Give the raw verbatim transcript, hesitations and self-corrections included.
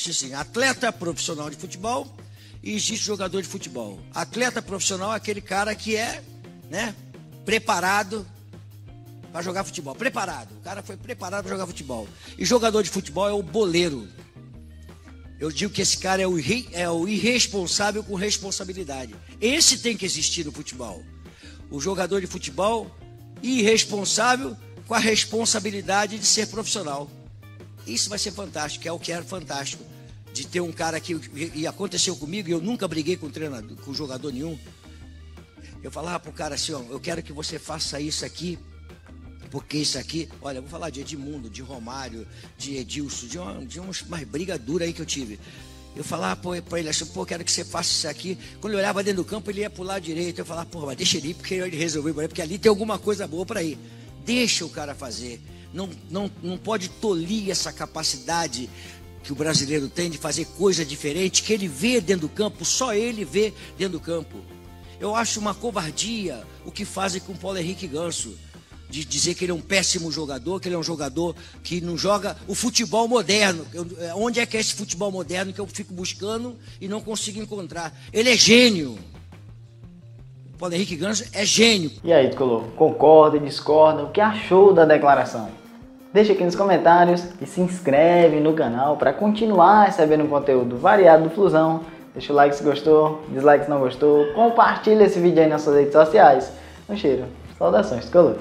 existe assim, atleta profissional de futebol e existe jogador de futebol. Atleta profissional é aquele cara que é, né, preparado para jogar futebol. Preparado. O cara foi preparado para jogar futebol. E jogador de futebol é o boleiro. Eu digo que esse cara é o, irre, é o irresponsável com responsabilidade. Esse tem que existir no futebol. O jogador de futebol irresponsável com a responsabilidade de ser profissional. Isso vai ser fantástico, é o que era fantástico. De ter um cara que... E aconteceu comigo, e eu nunca briguei com treinador, com jogador nenhum. Eu falava pro cara assim, ó, eu quero que você faça isso aqui, porque isso aqui... Olha, eu vou falar de Edmundo, de Romário, de Edilson, de, uma, de umas brigas duras aí que eu tive. Eu falava pra ele assim, pô, quero que você faça isso aqui. Quando ele olhava dentro do campo, ele ia pro lado direito. Eu falava, pô, mas deixa ele ir, porque ele resolveu, porque ali tem alguma coisa boa pra ir. Deixa o cara fazer. Não, não, não pode tolir essa capacidade que o brasileiro tem de fazer coisa diferente, que ele vê dentro do campo, só ele vê dentro do campo. Eu acho uma covardia o que fazem com o Paulo Henrique Ganso, de dizer que ele é um péssimo jogador, que ele é um jogador que não joga o futebol moderno. Eu, onde é que é esse futebol moderno que eu fico buscando e não consigo encontrar? Ele é gênio. O Paulo Henrique Ganso é gênio. E aí, Tricolor, concorda e discorda? O que achou da declaração? Deixa aqui nos comentários e se inscreve no canal para continuar recebendo conteúdo variado do Flusão. Deixa o like se gostou, dislike se não gostou, compartilha esse vídeo aí nas suas redes sociais. Um cheiro, saudações, Tricolor!